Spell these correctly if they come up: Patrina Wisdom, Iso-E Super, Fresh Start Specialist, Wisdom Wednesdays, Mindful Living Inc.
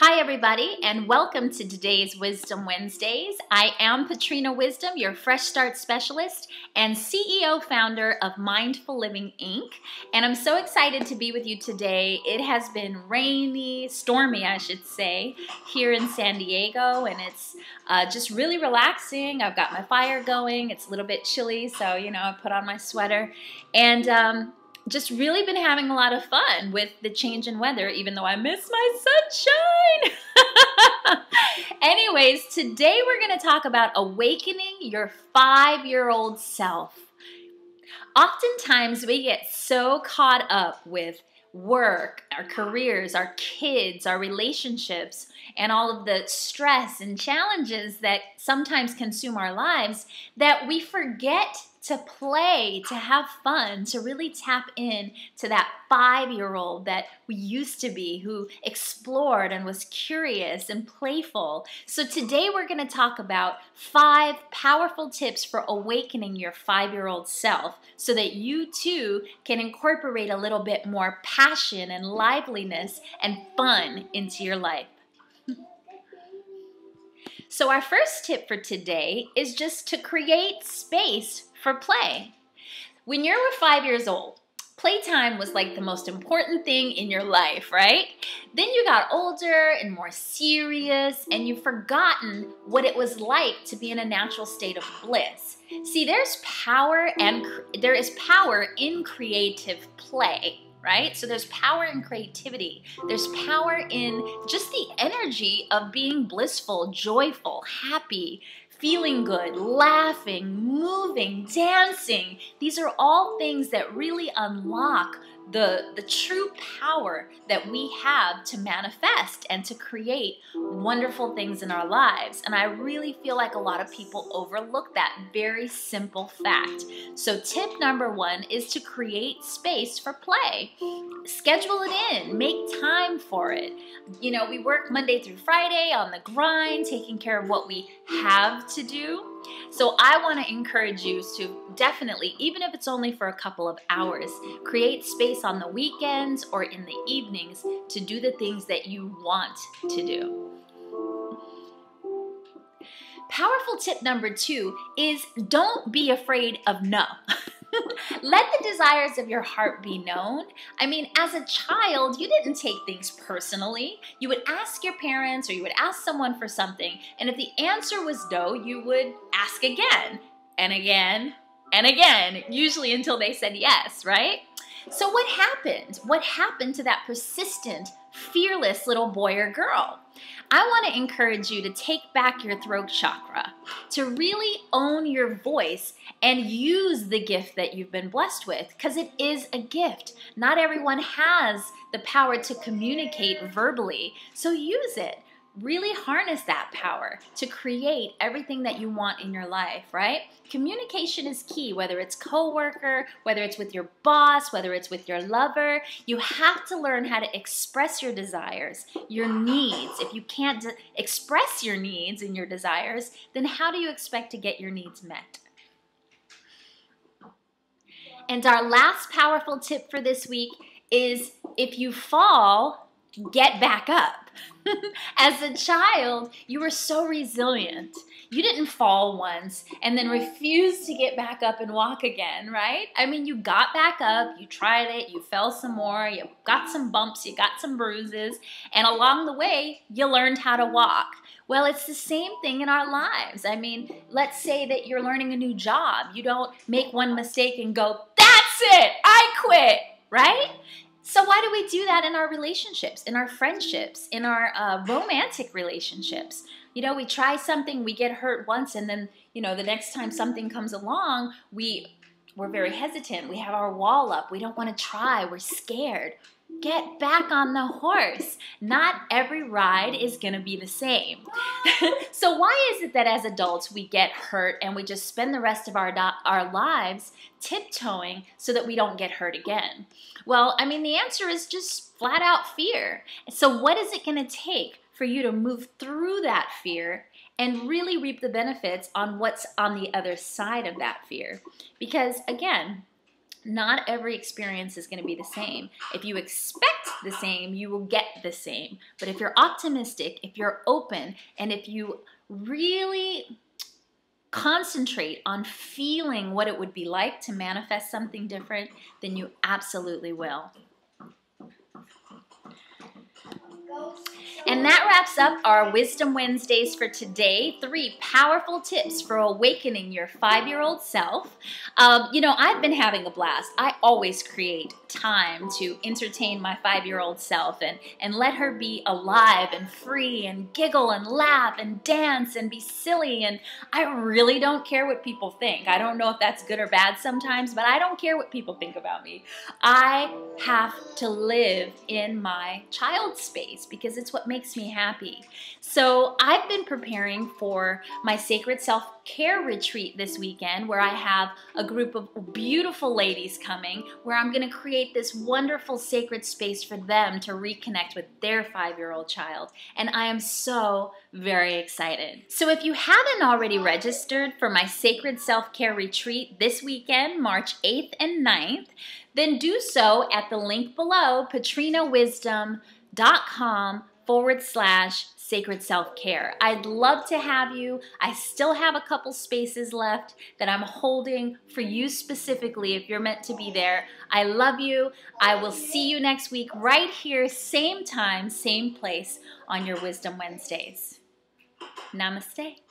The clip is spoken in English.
Hi everybody, and welcome to today's Wisdom Wednesdays. I am Patrina Wisdom, your Fresh Start Specialist and CEO founder of Mindful Living Inc. And I'm so excited to be with you today. It has been rainy, stormy I should say, here in San Diego, and it's just really relaxing. I've got my fire going. It's a little bit chilly, so you know, I put on my sweater and just really been having a lot of fun with the change in weather, even though I miss my sunshine. Anyways, today we're going to talk about awakening your five-year-old self. Oftentimes we get so caught up with work, our careers, our kids, our relationships, and all of the stress and challenges that sometimes consume our lives that we forget to play, to have fun, to really tap in to that five-year-old that we used to be, who explored and was curious and playful. So today we're going to talk about 5 powerful tips for awakening your five-year-old self so that you too can incorporate a little bit more passion and liveliness and fun into your life. So our first tip for today is just to create space for play. When you were 5 years old, playtime was like the most important thing in your life, right? Then you got older and more serious, and you've forgotten what it was like to be in a natural state of bliss. See, there is power in creative play, right? So there's power in creativity. There's power in just the energy of being blissful, joyful, happy, feeling good, laughing, moving, dancing. These are all things that really unlock the true power that we have to manifest and to create wonderful things in our lives. And I really feel like a lot of people overlook that very simple fact. So tip number 1 is to create space for play. Schedule it in. Make time for it. You know, we work Monday through Friday on the grind, taking care of what we have to do. So I want to encourage you to definitely, even if it's only for a couple of hours, create space on the weekends or in the evenings to do the things that you want to do. Powerful tip number 2 is don't be afraid of no. Let the desires of your heart be known. I mean, as a child, you didn't take things personally. You would ask your parents or you would ask someone for something, and if the answer was no, you would ask again and again and again, usually until they said yes, right? So what happened? What happened to that persistent, fearless little boy or girl? I want to encourage you to take back your throat chakra, to really own your voice and use the gift that you've been blessed with, because it is a gift. Not everyone has the power to communicate verbally, so use it. Really harness that power to create everything that you want in your life, right? Communication is key, whether it's coworker, whether it's with your boss, whether it's with your lover. You have to learn how to express your desires, your needs. If you can't express your needs and your desires, then how do you expect to get your needs met? And our last powerful tip for this week is if you fall, get back up. As a child, you were so resilient. You didn't fall once and then refuse to get back up and walk again, right? I mean, you got back up, you tried it, you fell some more, you got some bumps, you got some bruises, and along the way, you learned how to walk. Well, it's the same thing in our lives. I mean, let's say that you're learning a new job. You don't make one mistake and go, "That's it, I quit," right? So why do we do that in our relationships, in our friendships, in our romantic relationships? You know, we try something, we get hurt once, and then, you know, the next time something comes along, we're very hesitant. We have our wall up. We don't want to try. We're scared. Get back on the horse. Not every ride is going to be the same. So why is it that as adults we get hurt and we just spend the rest of our lives tiptoeing so that we don't get hurt again? Well, I mean, the answer is just flat out fear. So what is it going to take for you to move through that fear and really reap the benefits on what's on the other side of that fear? Because again, Not every experience is going to be the same. If you expect the same, you will get the same. But if you're optimistic, if you're open, and if you really concentrate on feeling what it would be like to manifest something different, then you absolutely will. And that wraps up our Wisdom Wednesdays for today. 3 powerful tips for awakening your 5-year-old self. You know, I've been having a blast. I always create time to entertain my 5-year-old self and let her be alive and free and giggle and laugh and dance and be silly. And I really don't care what people think. I don't know if that's good or bad sometimes, but I don't care what people think about me. I have to live in my child space because it's what makes me happy. So I've been preparing for my sacred self-care retreat this weekend, where I have a group of beautiful ladies coming, where I'm going to create this wonderful sacred space for them to reconnect with their 5-year-old child. And I am so very excited. So if you haven't already registered for my sacred self-care retreat this weekend, March 8th and 9th, then do so at the link below, patrinawisdom.com/sacred-self-care. I'd love to have you. I still have a couple spaces left that I'm holding for you specifically if you're meant to be there. I love you. I will see you next week right here, same time, same place on your Wisdom Wednesdays. Namaste.